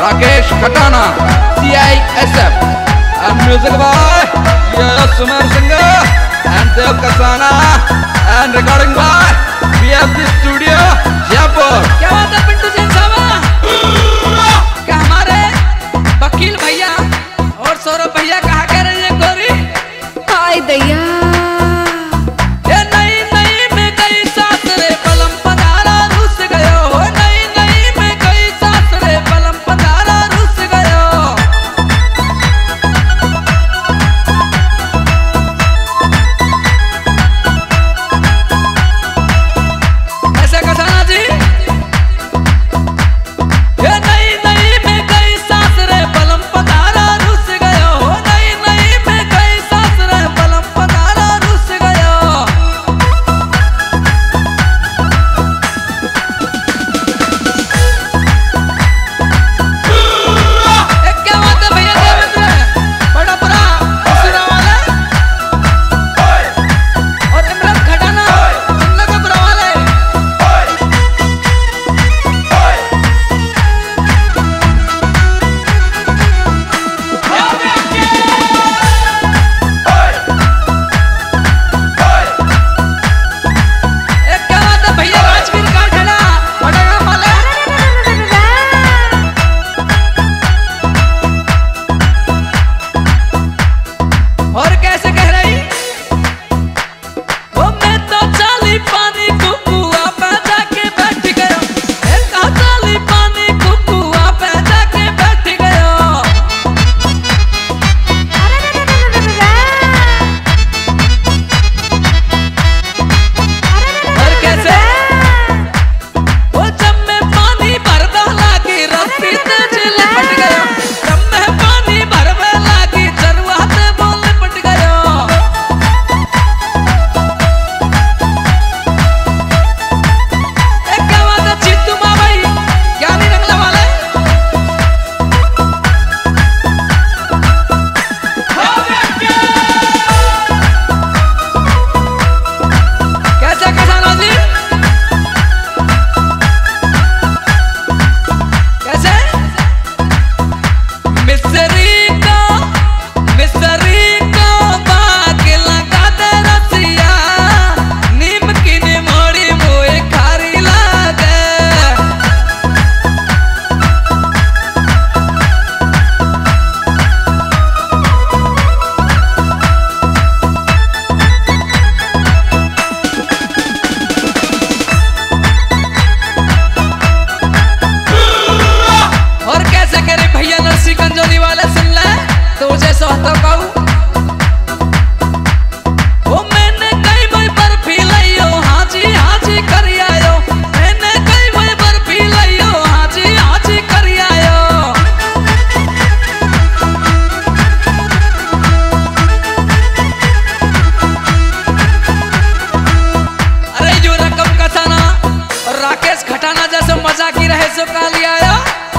Rakesh Katana, CISF, and music by Yash Kumar Singh and Rakesh Katana, and recording by Studio, Jaipur. क्या बात है पिंटू सिंह साहब? क्या हमारे वकील भैया और सौरभ भैया कहाँ कह रहे हैं गोरी? आई दया राकेश खटाना जैसे मजाकी रहे सो कालिया।